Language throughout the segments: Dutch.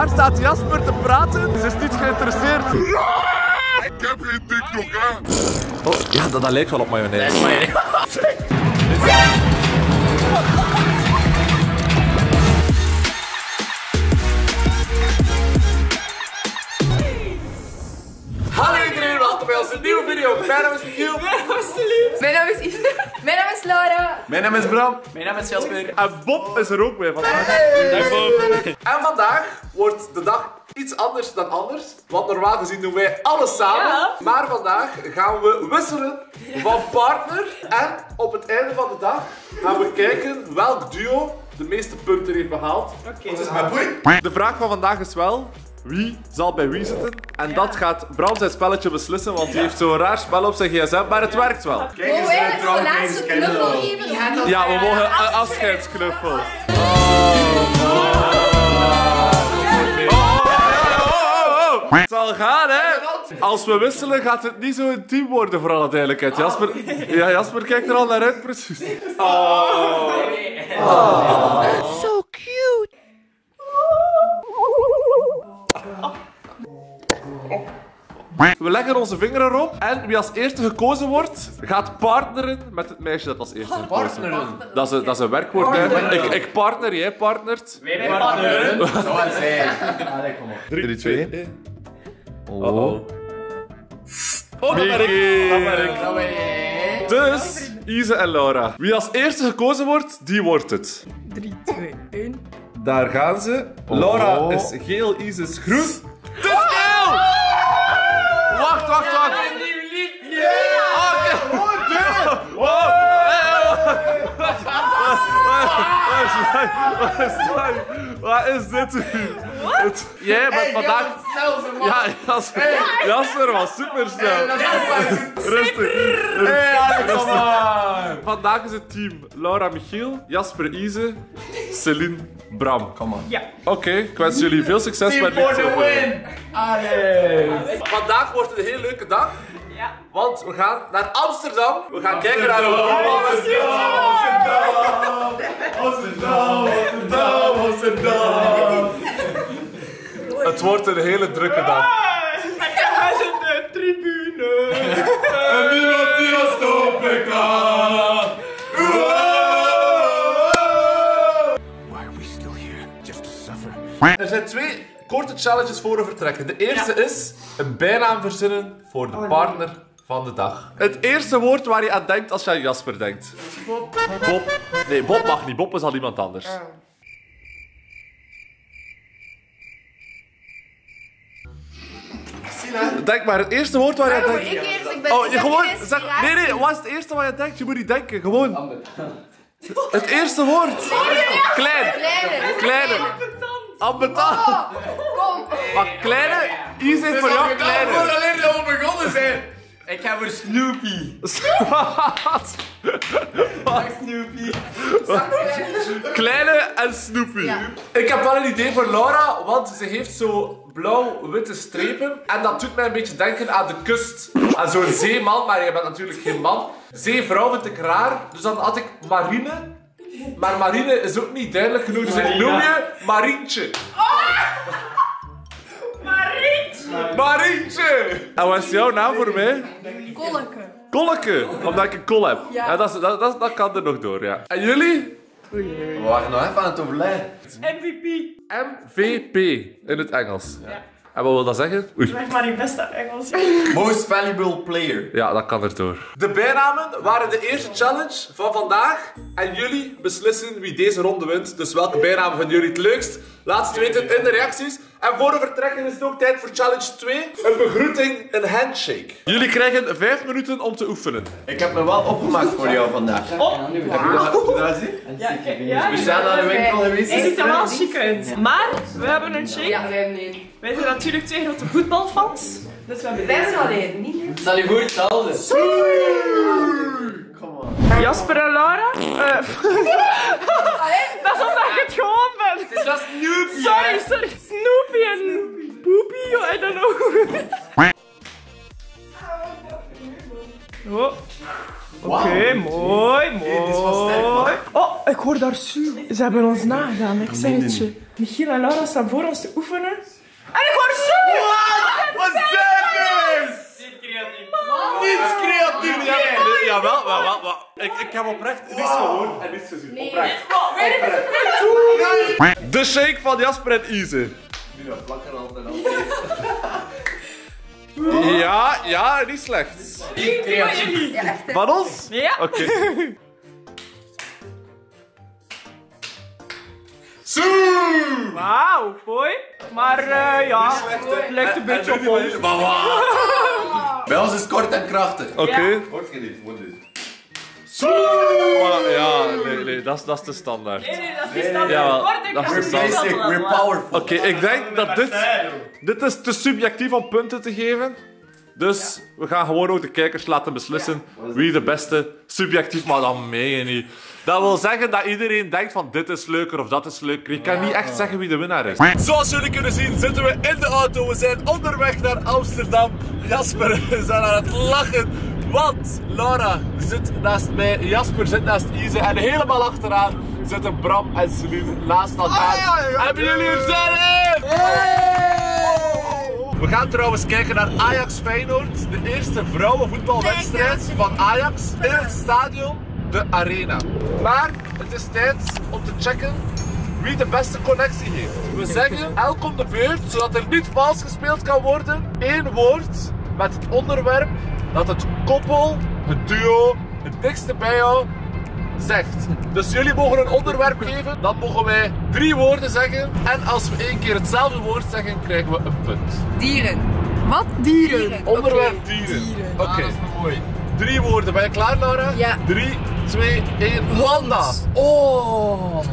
daar staat Jasper te praten. Ze is niet geïnteresseerd. Ik heb geen TikTok, hè. Oh, ja, dat lijkt wel op mayonaise. Nee, mayonaise. Hallo iedereen, welkom bij onze nieuwe video. Mijn naam is Michiel. Mijn naam is Lief. Mijn naam is Yves. Mijn naam is Laura. Mijn naam is Bram. Mijn naam is Jasper. En Bob is er ook weer vandaag. Hey. Dag Bob. En vandaag wordt de dag iets anders dan anders, want normaal gezien doen wij alles samen, ja. Maar vandaag gaan we wisselen van partner en op het einde van de dag gaan we kijken welk duo de meeste punten heeft behaald. Okay. Dat is mijn boei. De vraag van vandaag is wel, wie zal bij wie zitten? En ja, dat gaat Bram zijn spelletje beslissen, want hij heeft zo'n raar spel op zijn gsm, maar het werkt wel. Kijk eens naar de laatste knuffel hier. Ja, we mogen een afscheidsknuffel. Het zal gaan, hè? Als we wisselen gaat het niet zo intiem worden, voor alle duidelijkheid. Jasper, ja, Jasper kijkt er al naar uit, precies. Oh. Oh. So cute. We leggen onze vinger erop en wie als eerste gekozen wordt, gaat partneren met het meisje dat als eerste gekozen wordt. Dat is een werkwoord, hè. Ik partner, jij partnert. Wij partneren. Zo het zijn. Allee, kom op. 3, 2, 1. Oh. Oh, dat ben ik. Dus, Ize en Laura. Wie als eerste gekozen wordt, die wordt het. 3, 2, 1. Daar gaan ze. Laura is geel, Ize is groen. Te geel! Wacht. Wat is dit? Jij bent vandaag. Ja, Jasper was super snel. Rustig. Vandaag is het team Laura Michiel, Jasper Ize, Celine Bram. Kom maar. Oké, ik wens jullie veel succes met dit. Team for the win! Vandaag wordt het een heel leuke dag. Ja. Want we gaan naar Amsterdam. We gaan kijken naar Amsterdam. Het wordt een hele drukke dag. Hij is in de tribune. En niemand die ons stoppen kan. Why are we still here? Just to suffer. Er zijn twee korte challenges voor we vertrekken. De eerste is een bijnaam verzinnen voor de partner van de dag. Het eerste woord waar je aan denkt als je aan Jasper denkt. Bob. Bob. Nee, Bob mag niet. Bob is al iemand anders. Denk maar, het eerste woord waar je aan denkt. Nee, wat is het eerste waar je aan denkt? Je moet niet denken, gewoon. Het eerste woord. Klein. Kleiner. Ambetant. Kom. Maar kleine, Ize is voor jou kleine. Het is alleen dat we begonnen zijn. Ik ga voor Snoopy. Wat? Snoopy. Kleine en Snoopy. Ja. Ik heb wel een idee voor Laura, want ze heeft zo blauw-witte strepen. En dat doet mij een beetje denken aan de kust. Aan zo'n zeeman, maar je bent natuurlijk geen man. Zeevrouw vind ik raar, dus dan had ik Marine. Maar Marine is ook niet duidelijk genoeg, dus ik noem je Marientje. Marientje! Marientje! En wat is jouw naam voor mij? Kolleke. Kolleke, omdat ik een kol heb. Ja. Ja, dat kan er nog door, ja. En jullie? We waren nog even aan het overlijden. MVP. MVP, in het Engels. Ja. En wat wil dat zeggen? Zeg maar je beste Engels. Most valuable player. Ja, dat kan erdoor. De bijnamen waren de eerste challenge van vandaag. En jullie beslissen wie deze ronde wint. Dus welke bijnamen vinden jullie het leukst? Laat het weten in de reacties. En voor we vertrekken is het ook tijd voor challenge 2. Een begroeting, een handshake. Jullie krijgen 5 minuten om te oefenen. Ik heb me wel opgemaakt voor jou vandaag. Heb je dat gezien? Ja. We zijn aan de winkel geweest. Het ziet er wel chic uit. Maar we hebben een shake. Ja, wij zijn natuurlijk twee grote voetbalfans. Dus we hebben deze alleen niet. Dat is voor hetzelfde. Jasper en Laura? Dat is omdat ik het gewoon ben. Het is wel Snoopy. Sorry. Snoopy en Poopy, I don't know. Oké, mooi. Oh, ik hoor daar Su. Is Ze hebben ons nagedaan, ik zeg het je. Michiel en Laura staan voor ons te oefenen. En ik hoor zo! Wat zijn dit? Niet creatief. Niets creatief. Jawel, wat? Ik heb oprecht. Het is gewoon en dit is gezien. Oprecht. De shake van Jasper en Ize. Nu dat plakken altijd al. Ja, niet slecht. Niet creatief. Van ons? Ja. Oké. Zoom! Wauw, mooi. Maar ja, het lijkt een beetje op ons. Bij ons is kort en krachtig. Oké. Wordt geliefd, moet je. Zoom! Ja, nee, dat is de standaard. Nee, dat is de standaard. Kort en krachtig. We're basic, we're powerful. Oké, ik denk dat dit is te subjectief om punten te geven. Dus we gaan gewoon ook de kijkers laten beslissen wie de beste subjectief, maar dan meen je niet. Dat wil zeggen dat iedereen denkt van dit is leuker of dat is leuker. Je kan niet echt zeggen wie de winnaar is. Zoals jullie kunnen zien zitten we in de auto. We zijn onderweg naar Amsterdam. Jasper is aan het lachen. Want Laura zit naast mij, Jasper zit naast Ize en helemaal achteraan zitten Bram en Celine naast elkaar. Hebben jullie er zin in? We gaan trouwens kijken naar Ajax Feyenoord. De eerste vrouwenvoetbalwedstrijd van Ajax in het stadion De Arena. Maar het is tijd om te checken wie de beste connectie heeft. We zeggen elk om de beurt, zodat er niet vals gespeeld kan worden. Eén woord met het onderwerp dat het koppel, het duo, het dichtste bij jou zegt. Dus jullie mogen een onderwerp geven, dan mogen wij 3 woorden zeggen. En als we 1 keer hetzelfde woord zeggen, krijgen we een punt. Dieren. Wat? Dieren. Onderwerp dieren. Oké, dat is mooi. 3 woorden. Ben je klaar, Laura? Ja. 3, 2, 1. Panda. Oh.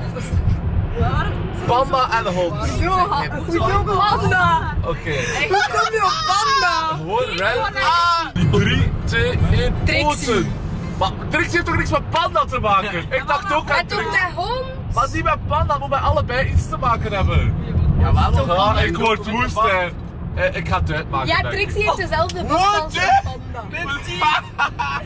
Waar? Panda en hond. Hoezo panda? Oké. Hoe kom je op panda? Gewoon random. 3, 2, 1. Poten. Maar Trix heeft toch niks met panda te maken? Ik dacht ook aan Trix. Met hond. Maar niet met panda, moet met allebei iets te maken hebben. Ja, waarom? Ik word woest. Ik ga het uitmaken. Ja, Trixie heeft dezelfde voet als de panda.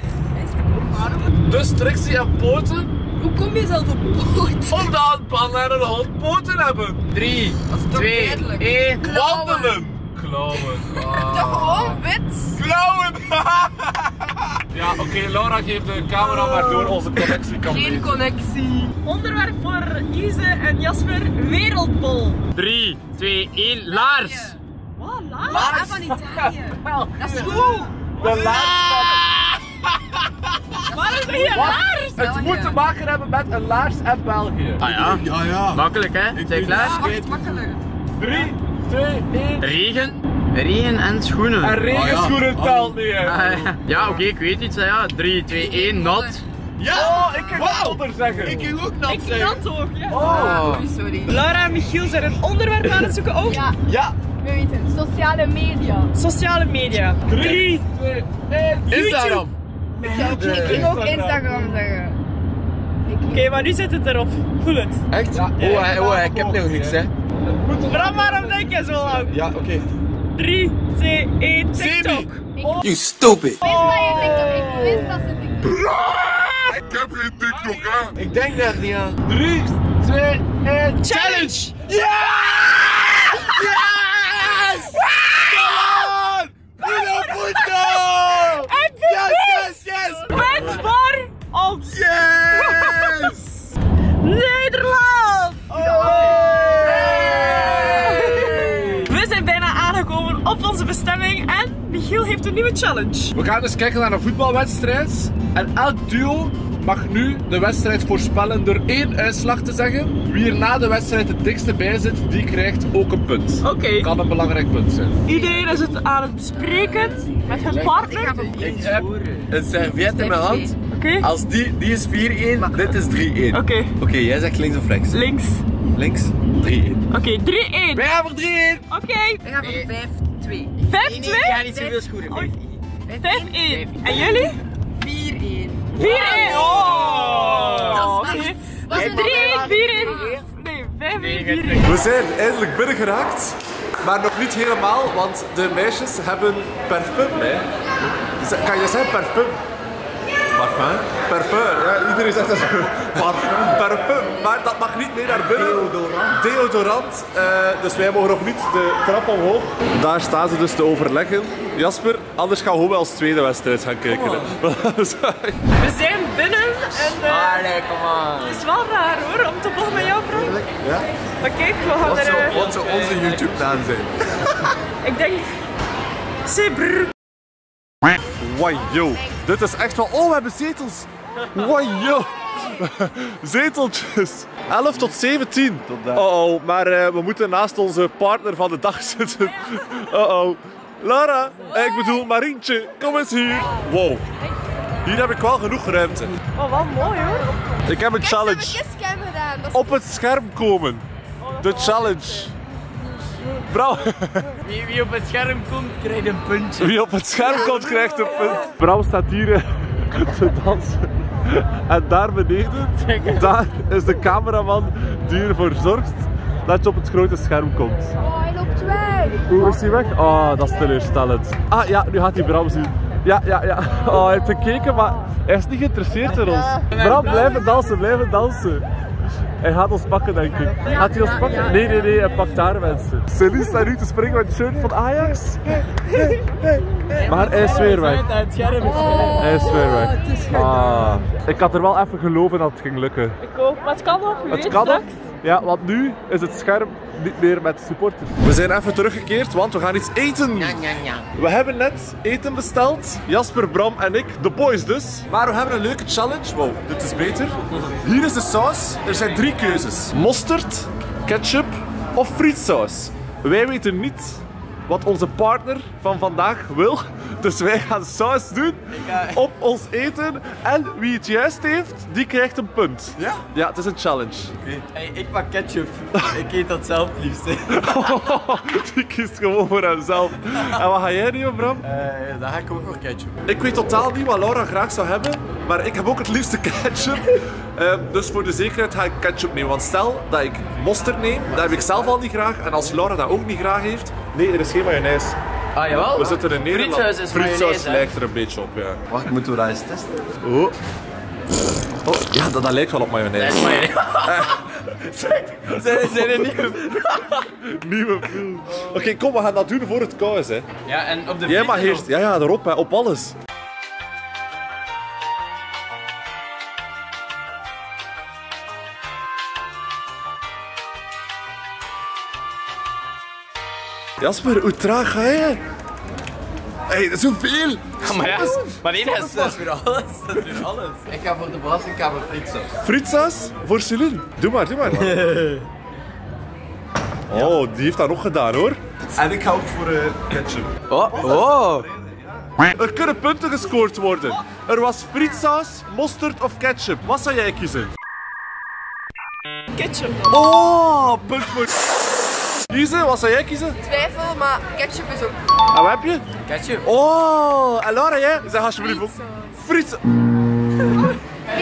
Dus Trixie en poten. Hoe kom je zelf op poten? Omdat een panda en een hond poten hebben. 3, 2, 1. Wandelen. Klauwen. Toch gewoon wit? Klauwen. Ja, oké, Laura geeft de camera maar door, onze connectie kan niet. Geen connectie. Onderwerp voor Ize en Jasper, wereldbol. 3, 2, 1, laars. Wow, laars van Italië. Dat is goed. De laars. Waarom ben je laars? Het moet te maken hebben met een laars en België. Ah ja? Ja, ja. Makkelijk hè? Zijn klaar? Ja, makkelijk. 3, 2, 1. Regen. Regen en schoenen. En regenschoenen telt niet. Ja, oké, ik weet iets. 3, 2, 1, nat. Ja! Oh, ik ging nat zeggen. Ik ging ook nat zeggen. Ik nat ook, ja. Oh, sorry. Laura en Michiel zijn een onderwerp aan het zoeken ook. Ja. We weten het. Sociale media. Sociale media. 3, 2, 1. Instagram. Ik ging ook Instagram zeggen. Oké, maar nu zit het erop. Voel het. Echt? Oh, ik heb nog niks, hè. Bram, waarom denk jij zo lang? Ja, oké. 3, 2, 1, TikTok. You stupid. Ik wist dat je TikTok, ik wist dat ze TikTok. Ik heb geen TikTok, hè. Ik denk dat niet aan. 3, 2, 1, challenge. Yes! Come on! Bruno! Yes! Punt voor ons. Yes! Nederland! Op onze bestemming en Michiel heeft een nieuwe challenge. We gaan dus kijken naar een voetbalwedstrijd en elk duo mag nu de wedstrijd voorspellen door 1 uitslag te zeggen. Wie er na de wedstrijd het dichtste bij zit, die krijgt ook een punt. Oké. Kan een belangrijk punt zijn. Iedereen is het aan het bespreken met hun partner. Ik heb een serviet in mijn hand. Oké. Als die is 4-1, dit is 3-1. Oké, jij zegt links of rechts? Links. Links, 3-1. Oké, 3-1. Wij gaan voor 3-1. Oké. Wij gaan voor 5. 5-2? Ja, niet zoveel schoenen. 5-1. En jullie? 4-1. 4-1! Oh! 3-1, 4-1. Nee, 5-1. We zijn eindelijk binnen geraakt, maar nog niet helemaal, want de meisjes hebben parfum. Kan je zeggen parfum? parfum. Parfum, ja, iedereen zegt dat zo. Parfum. Parfum, maar dat mag niet mee naar binnen. Deodorant. Deodorant, dus wij mogen nog niet de trap omhoog. Daar staan ze dus te overleggen. Jasper, anders gaan we wel als tweede wedstrijd gaan kijken. We zijn binnen en allee, het is wel raar hoor, om te volgen met jou, Frank. Ja. Maar kijk, we gaan er... Wat zou onze YouTube-naam zijn? Ik denk... C'est brrr. Wajo, dit is echt wel... Oh, we hebben zetels! Wajo! Zeteltjes! 11 tot 17. Oh, maar we moeten naast onze partner van de dag zitten. Oh. Lara, ik bedoel Marientje, kom eens hier. Wow, hier heb ik wel genoeg ruimte. Oh, wat mooi hoor. Ik heb een challenge. Op het scherm komen. De challenge. Brouw. Wie op het scherm komt, krijgt een puntje. Wie op het scherm komt, krijgt een punt. Brouw staat hier te dansen. En daar beneden, daar is de cameraman die ervoor zorgt dat je op het grote scherm komt. Hoe is hij weg? Oh, dat is teleurstellend. Ah ja, nu gaat hij Bram zien. Ja. Oh, hij heeft gekeken, maar hij is niet geïnteresseerd in ons. Bram, blijven dansen. Hij gaat ons pakken, denk ik. Gaat hij ons pakken? Nee, hij pakt daar mensen. Celine staat nu te springen met het shirt van Ajax. Maar hij is weer weg. Hij is weer weg. Ah, ik had er wel even geloven dat het ging lukken. Ik ook, maar het kan nog. Het kan nog. Ja, want nu is het scherm niet meer met supporters. We zijn even teruggekeerd, want we gaan iets eten. We hebben net eten besteld. Jasper, Bram en ik, de boys dus. Maar we hebben een leuke challenge. Wow, dit is beter. Hier is de saus. Er zijn 3 keuzes. Mosterd, ketchup of frietsaus. Wij weten niet wat onze partner van vandaag wil. Dus wij gaan saus doen op ons eten. En wie het juist heeft, die krijgt een punt. Ja? Ja, het is een challenge. Okay. Hey, ik pak ketchup. Ik eet dat zelf liefst. Die kiest gewoon voor hemzelf. En wat ga jij doen, Bram? Dan ga ik ook voor ketchup. Ik weet totaal niet wat Laura graag zou hebben. Maar ik heb ook het liefste ketchup. Dus voor de zekerheid ga ik ketchup nemen. Want stel dat ik mosterd neem, dat heb ik zelf al niet graag. En als Laura dat ook niet graag heeft... Nee, er is geen mayonaise. Ah jawel? We zitten in Nederland. Frietsaus lijkt er een beetje op, ja. Wacht, moeten we dat eens testen? Oh. Oh ja, dat lijkt wel op mayonaise. Nee, zijn er nieuwe... nieuwe pool. Oké, kom, we gaan dat doen voor het kou is, hè. Ja, en op de jij mag eerst... Ja, erop, hè. Op alles. Jasper, hoe traag ga je? Hé, dat is zoveel! Ja, maar ja, maar nee, dat is weer alles. Dat is weer alles. Ik ga voor de belastingkamer frietsaus. Frietsaus? Voor Celine? Doe maar. Oh, die heeft dat nog gedaan hoor. En ik ga ook voor ketchup. Oh. Er kunnen punten gescoord worden. Er was frietsaus, mosterd of ketchup. Wat zou jij kiezen? Ketchup. Oh, punt voor... Kiezen? Wat zou jij kiezen? Twijfel, maar ketchup is ook goed. En wat heb je? Ketchup. Oh, en Laura, jij? Zeg alsjeblieft ook. Frietsaus.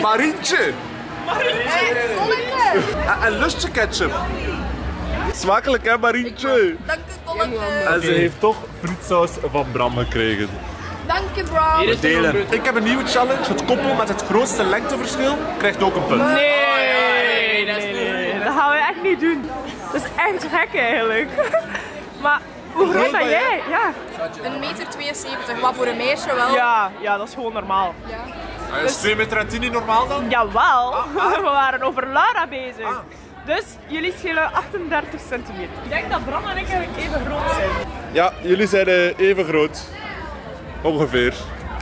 Marientje. En lust je ketchup? Smakelijk hè, Marientje? Dank je, Tolleke. En ze heeft toch frietsaus van Bram gekregen. Dank je, Bram. Delen. Ik heb een nieuwe challenge. Het koppel met het grootste lengteverschil krijgt ook een punt. Nee, dat is niet. Dat gaan we echt niet doen. Dat is echt gek eigenlijk. Maar hoe groot ben jij? Ja. 1,72 meter, maar voor een meisje wel. Ja, dat is gewoon normaal. Ja. Dus... Is 2,10 meter niet normaal dan? Jawel, we waren over Lara bezig. Ah. Dus jullie schelen 38 centimeter. Ik denk dat Bram en ik even groot zijn. Ja, jullie zijn even groot. Ongeveer.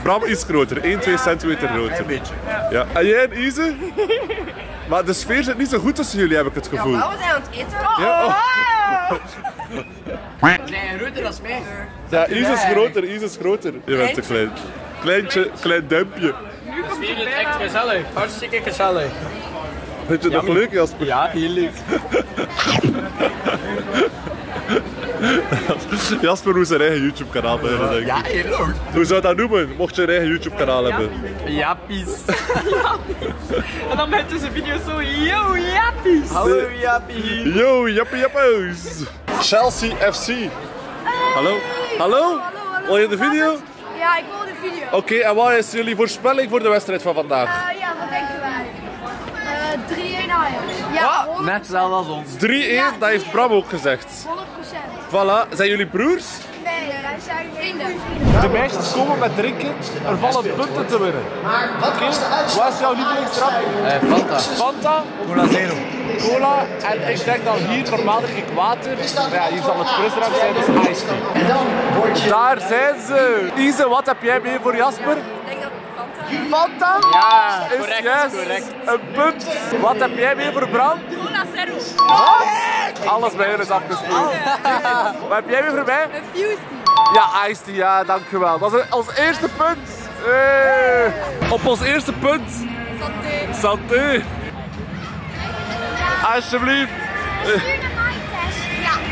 Bram is groter, 1-2 centimeter groter. Een beetje. Ja. En jij en Ize? Maar de sfeer zit niet zo goed tussen jullie, heb ik het gevoel. Ja, we zijn aan het eten. We zijn groter dan mij. Ja, Ize is groter. Je bent te klein. Klein duimpje. Nu komt het echt gezellig. Hartstikke gezellig. Vind je het nog leuk, Jasper? Ja, heel leuk. Jasper moet zijn eigen YouTube-kanaal hebben, denk ik. Ja, heel leuk. Hoe zou dat noemen, mocht je een eigen YouTube-kanaal hebben? Jappies. En dan met tussen video's zo, yo, jappies. Hallo, jappie. Yo, jappie. Chelsea FC. Hallo? Wil je de video? Ja, ik wil de video. Oké, en wat is jullie voorspelling voor de wedstrijd van vandaag? Ja, wat denken wij? 3-1 Ajax. Ja, ah, net hetzelfde als ons. 3-1, ja, dat heeft Bram ook gezegd. 100%. Voilà, zijn jullie broers? Nee, wij zijn vrienden. De meisjes komen met drinken, er vallen punten te winnen. Maar wat is jouw lievelingsdrap? Fanta. Fanta? Cola Zero. Cola, en ik denk dan hier normaal drink ik water. Ja, hier zal het frisdrank zijn, dus ice tea. En dan word je... Daar zijn ze! Ise, wat heb jij mee voor Jasper? Fanta? Ja, is correct, yes. Correct. Een punt. Wat heb jij mee voor Bram? Cola Zero. Wat? Alles bij hen is afgesproken. Wat heb jij mee voor mij? Een Fuse Tea. Ja, Ice Tea, ja, dankjewel. Dat is ons eerste punt. Hey. Op ons eerste punt. Santé. Santé. Alsjeblieft.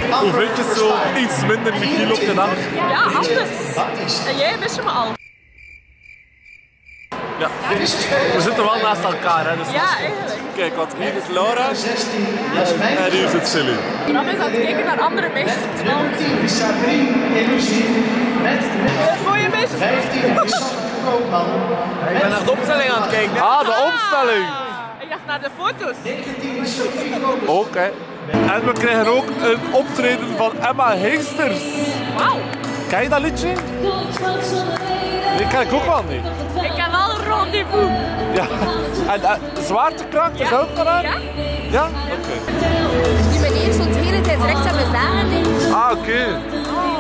Ja. Hoe vind je zo iets minder kilo op de dag? Ja, anders. En jij wist je me al. Ja, we zitten wel naast elkaar, hè? Dus ja, eigenlijk. Kijk, wat hier is Laura en hier zit Silly. Bram is aan het kijken naar andere meisjes op het land. Mooie meisjes. Ik ben naar de opstelling aan het kijken. Ah, de opstelling. Ik dacht naar de foto's. Ook, hè. En we krijgen ook een optreden van Emma Heesters. Wauw. Ken je dat liedje? Die ken ik ook wel niet. Ik ken wel een rendezvous. Ja, en zwaartekracht is ook gedaan? Ja. Ja? Oké. Die meneer stond hier het rechts aan mijn zagen. Ah, oké.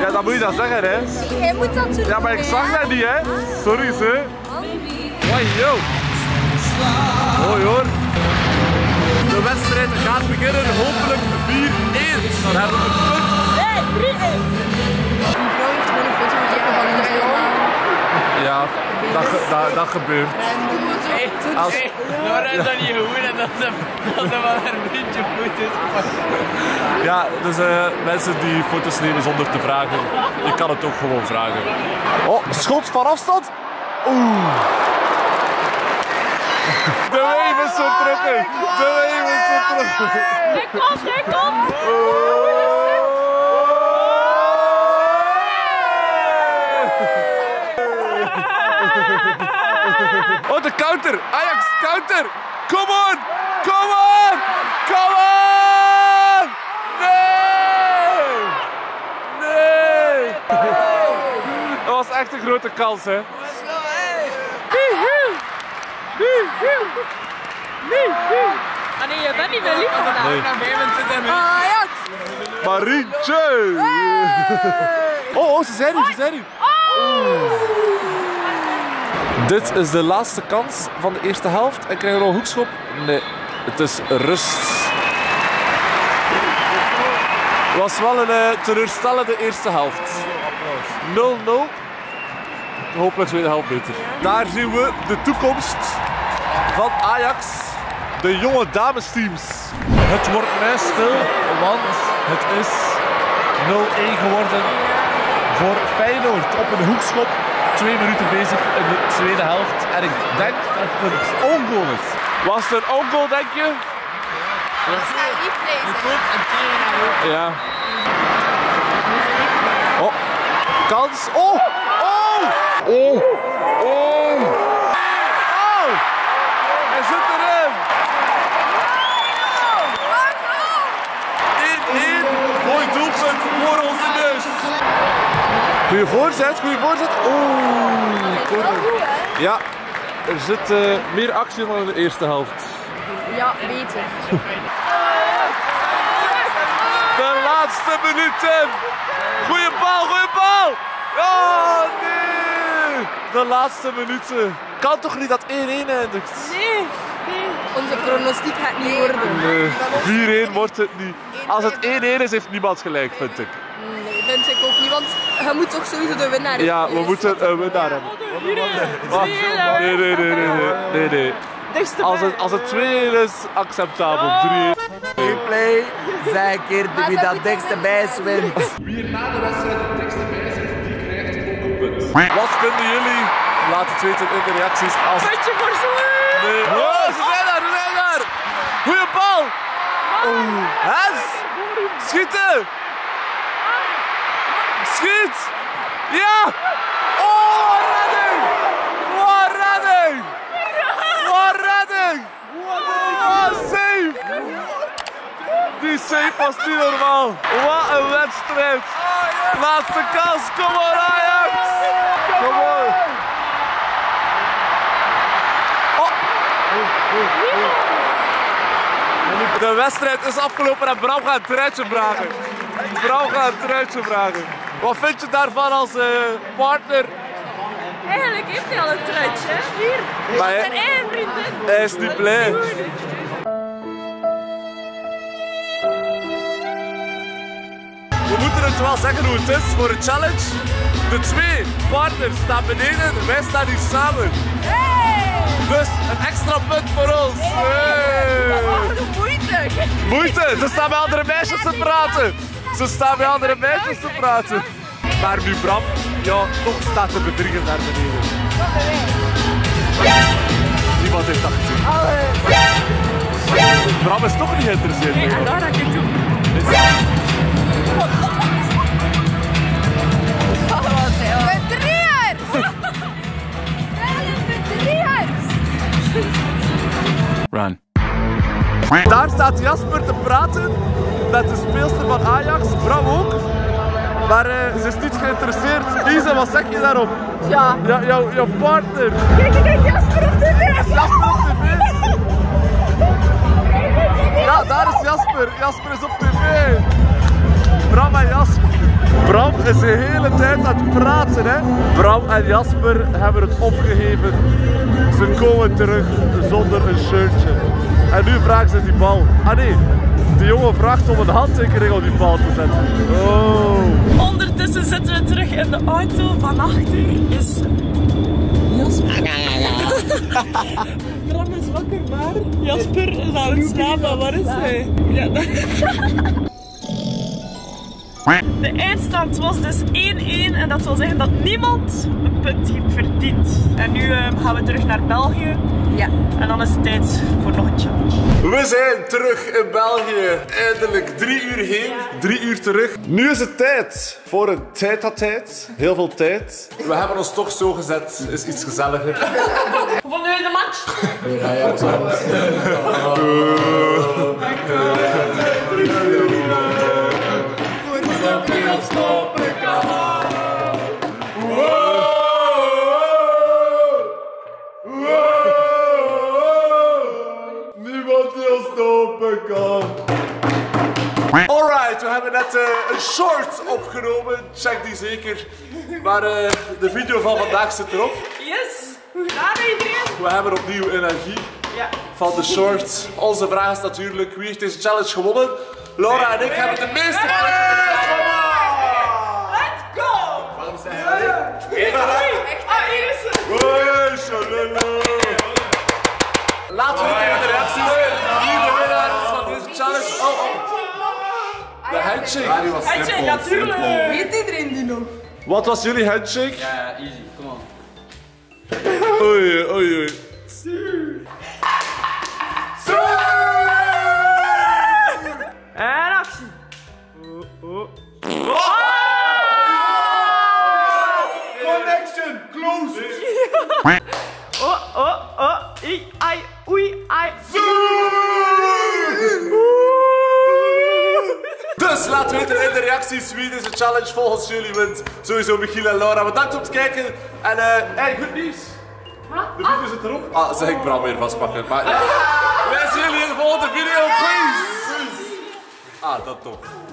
Ja, dan moet je dat zeggen, hè. Jij moet dat doen. Ja, maar ik zag dat niet, hè. Sorry, ze. Wajo. Mooi, hoor. De wedstrijd gaat beginnen. Hopelijk 4-1. Daar hebben we een punt. Nee, 3-1. Een vrouw heeft gewoon een foto getrokken van een vrouw. Ja, dat gebeurt. Als... Laura is dat niet gewoon en dat ze wel haar vriendje foto's pakken. Ja, dus mensen die foto's nemen zonder te vragen, je kan het ook gewoon vragen. Oh, schot van afstand. Oeh. De wave is zo terug. De wave is zo terug. Hij komt, hij komt. Oh, de counter! Ajax, counter! Come on! Come on! Come on! Nee! Nee! Dat was echt een grote kans, hè? Ah nee, je bent niet meer lief vandaag. Nee. Ajax! Marietje! Oh, ze zijn hier, ze zijn hier. Dit is de laatste kans van de eerste helft. En krijgen we nog een hoekschop? Nee, het is rust. Het was wel een teleurstellende eerste helft. 0-0. Hopelijk de tweede helft beter. Daar zien we de toekomst van Ajax. De jonge damesteams. Het wordt mij stil, want het is 0-1 geworden voor Feyenoord op een hoekschop. 2 minuten bezig in de tweede helft en ik denk dat het een on-goal is. Was het een on-goal, denk je? Ja. Dat is een replay. Ja. Oh, kans. Oh! Oh! Oh! Oh! Oh! Hij zit erin! 1-1! Mooi doelpunt voor onze neus! Goeie voorzet, goede voorzet. Oeh, corner. Ja, er zit meer actie dan in de eerste helft. Ja, beter. De laatste minuten. Goeie bal, goeie bal. Oh nee. De laatste minuten. Kan toch niet dat 1-1 eindigt? Nee, nee. Onze pronostiek gaat niet worden. Nee, 4-1 wordt het niet. Als het 1-1 is, heeft niemand gelijk, vind ik. Nee, vind ik ook niet, want je moet toch sowieso de winnaar hebben. Ja, we moeten een winnaar hebben. Nee. Als het 2-1 is, acceptabel. 3-1. Replay, zij keer wie dat dichtste bij wint. Wie er na de wedstrijd het dichtste bij zit, die krijgt ook een punt. Wat vinden jullie? Laat het weten in de reacties als... Puntje voor Zwolle! Oh, ze zijn daar, ze zijn daar! Goeie bal! Oh, Hans! Schieten! Schiet! Ja! Oh! Ulysse was niet normaal. Wat een wedstrijd. Laatste kans, kom maar Ajax. Kom maar. Oh. De wedstrijd is afgelopen en Bram gaat een truitje vragen. Bram gaat een truitje vragen. Wat vind je daarvan als partner? Eigenlijk heeft hij al een truitje. Hier, zijn eigen vrienden. Hij is niet blij. We moeten het wel zeggen hoe het is voor een challenge. De twee partners staan beneden, wij staan hier samen. Hey! Dus een extra punt voor ons. Hey! Dat was de moeite. Moeite? Ze staan bij andere meisjes te praten. Ze staan bij andere meisjes te praten. Maar nu Bram, ja, toch staat de bedrieger naar beneden. Niemand heeft dat gezien. Bram is toch niet geïnteresseerd. Nee, en daar ga ik het doen. Bedrieger! Run. Daar staat Jasper te praten met de speelster van Ajax, Bram ook. Maar ze is niet geïnteresseerd. Lisa, wat zeg je daarop? Ja. Jouw partner. Kijk, Jasper op de beest. Jasper op de beest. Ja, daar is Jasper. Jasper is op tv. Bram en Jasper. Bram is de hele tijd aan het praten, hè. Bram en Jasper hebben het opgegeven. Ze komen terug zonder een shirtje. En nu vragen ze die bal. Ah nee, de jongen vraagt om een handtekening op die bal te zetten. Oh. Ondertussen zitten we terug in de auto. Van achter is Jasper. Bram is wakker, maar Jasper is aan het slapen. Waar is hij? Ja, dat... De eindstand was dus 1-1 en dat wil zeggen dat niemand een punt heeft verdiend. En nu gaan we terug naar België. Ja. En dan is het tijd voor nog een challenge. We zijn terug in België. Eindelijk 3 uur heen, 3 uur terug. Nu is het tijd voor een tijd. Heel veel tijd. We hebben ons toch zo gezet. Is iets gezelliger. Hoe vonden jullie de match? Ja, het was alright, we hebben net een short opgenomen, check die zeker. Maar de video van vandaag zit erop. Yes, daar iedereen. We hebben opnieuw energie van de short. Onze vraag is natuurlijk, wie heeft deze challenge gewonnen? Laura en ik hebben de meeste gewonnen. Laten we even de reacties zien. Hier de winnaar is van deze challenge. De handshake. Ja, die was handshake, natuurlijk. Weet iedereen die nog? Wat was jullie handshake? Ja, easy. Kom op. Oei, oei, oei. Zuur. Zuur! En actie. Connection closed. I, ai, oei, ai. Dus laat weten in de reacties wie deze challenge volgens jullie wint. Sowieso Michiel en Laura. Bedankt voor het kijken. En goed nieuws. De video zit erop. Ah, zeg ik Bram weer vastpakken. Maar, wij zien jullie in de volgende video. Peace. Ah, dat toch.